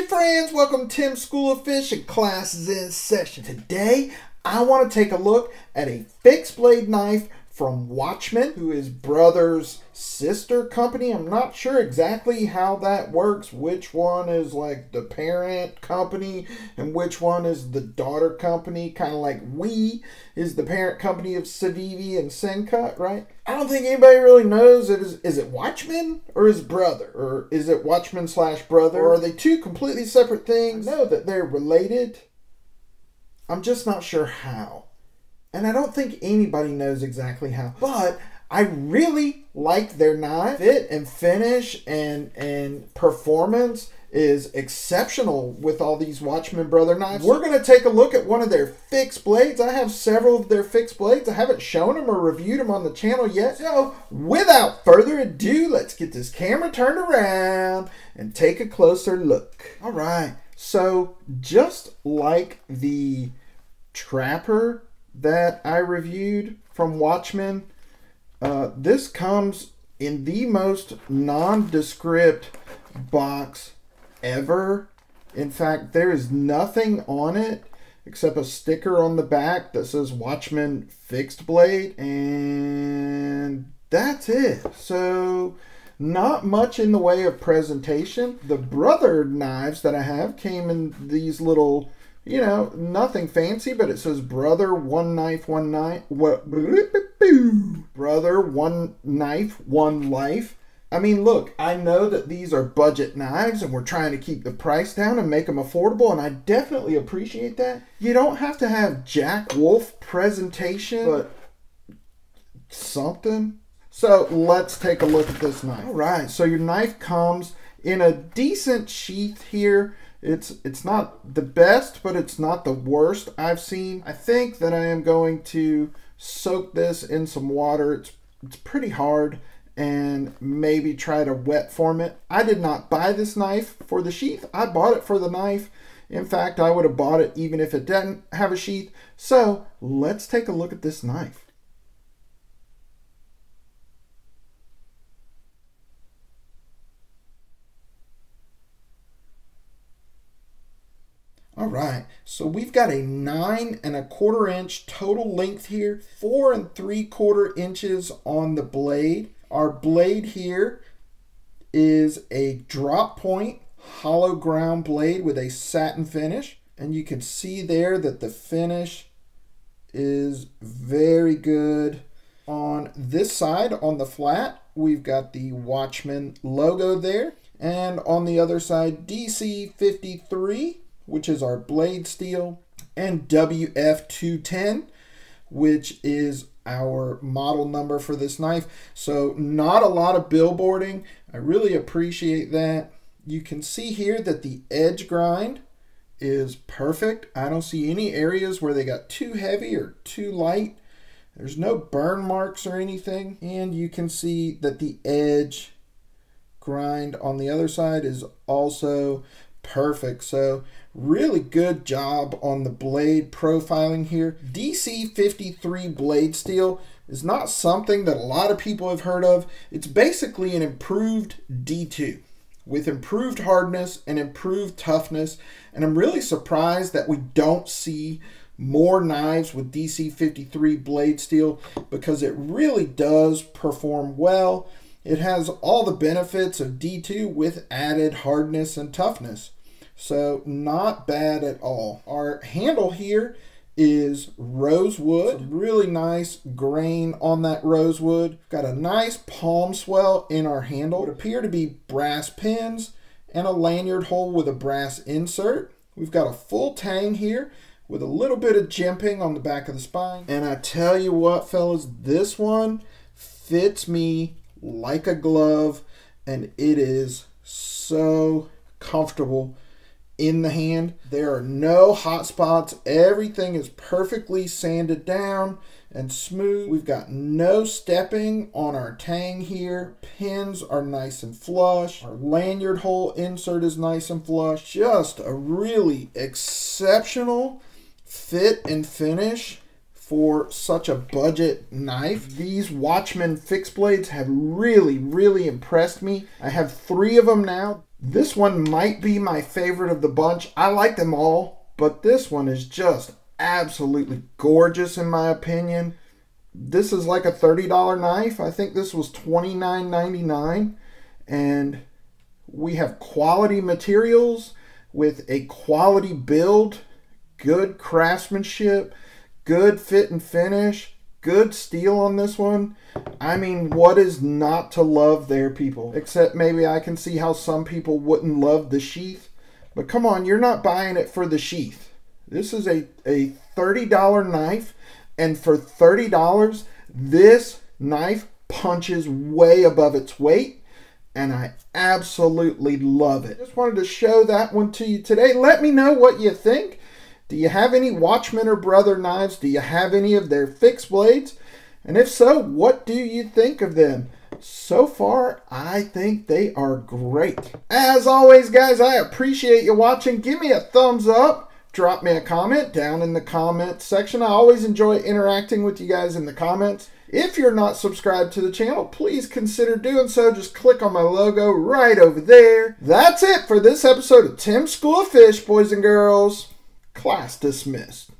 your friends, welcome to Tim's School of Fish and class is in session. Today I want to take a look at a fixed blade knife from Watchman, who is brother's sister company. I'm not sure exactly how that works, which one is like the parent company and which one is the daughter company, kind of like Wii is the parent company of Civivi and SenCut, right? I don't think anybody really knows. Is it Watchman or his brother, or is it Watchman / brother, or are they two completely separate things? I know that they're related, I'm just not sure how. And I don't think anybody knows exactly how, but I really like their knife. Fit and finish and performance is exceptional with all these Watchman brother knives. We're going to take a look at one of their fixed blades. I have several of their fixed blades. I haven't shown them or reviewed them on the channel yet. So without further ado, let's get this camera turned around and take a closer look. All right. So just like the Trapper that I reviewed from Watchman, this comes in the most nondescript box ever. In fact, there is nothing on it except a sticker on the back that says Watchman fixed blade, and that's it. So not much in the way of presentation. The brother knives that I have came in these little, you know, nothing fancy, but it says brother, one knife, one knife. What? Brother, one knife, one life. I mean, look, I know that these are budget knives and we're trying to keep the price down and make them affordable, and I definitely appreciate that. You don't have to have Jack Wolf presentation, but something. So let's take a look at this knife. All right, so your knife comes in a decent sheath here. It's not the best, but it's not the worst I've seen. I think that I am going to soak this in some water. It's pretty hard, and maybe try to wet form it. I did not buy this knife for the sheath. I bought it for the knife. In fact, I would have bought it even if it didn't have a sheath. So let's take a look at this knife. All right, so we've got a 9¼ inch total length here, 4¾ inches on the blade. Our blade here is a drop point, hollow ground blade with a satin finish. And you can see there that the finish is very good. On this side, on the flat, we've got the Watchman logo there. And on the other side, DC53. Which is our blade steel, and WF210, which is our model number for this knife. So not a lot of billboarding. I really appreciate that. You can see here that the edge grind is perfect. I don't see any areas where they got too heavy or too light. There's no burn marks or anything. And you can see that the edge grind on the other side is also perfect. So really good job on the blade profiling here. DC53 blade steel is not something that a lot of people have heard of. It's basically an improved D2 with improved hardness and improved toughness. And I'm really surprised that we don't see more knives with DC53 blade steel, because it really does perform well. It has all the benefits of D2 with added hardness and toughness. So not bad at all. Our handle here is rosewood. Really nice grain on that rosewood. Got a nice palm swell in our handle. It appear to be brass pins and a lanyard hole with a brass insert. We've got a full tang here with a little bit of jimping on the back of the spine. And I tell you what, fellas, this one fits me like a glove, and it is so comfortable in the hand. There are no hot spots. Everything is perfectly sanded down and smooth. We've got no stepping on our tang here. Pins are nice and flush. Our lanyard hole insert is nice and flush. Just a really exceptional fit and finish for such a budget knife. These Watchman fixed blades have really, really impressed me. I have 3 of them now. This one might be my favorite of the bunch. I like them all, but this one is just absolutely gorgeous in my opinion. This is like a $30 knife. I think this was $29.99, and we have quality materials with a quality build, good craftsmanship, good fit and finish, good steel on this one. I mean, what is not to love there, people? Except maybe I can see how some people wouldn't love the sheath. But come on, you're not buying it for the sheath. This is a $30 knife, and for $30, this knife punches way above its weight. And I absolutely love it. Just wanted to show that one to you today. Let me know what you think. Do you have any Watchman or Brother knives? Do you have any of their fixed blades? And if so, what do you think of them? So far, I think they are great. As always, guys, I appreciate you watching. Give me a thumbs up. Drop me a comment down in the comment section. I always enjoy interacting with you guys in the comments. If you're not subscribed to the channel, please consider doing so. Just click on my logo right over there. That's it for this episode of Tim's School of Fish, boys and girls. Class dismissed.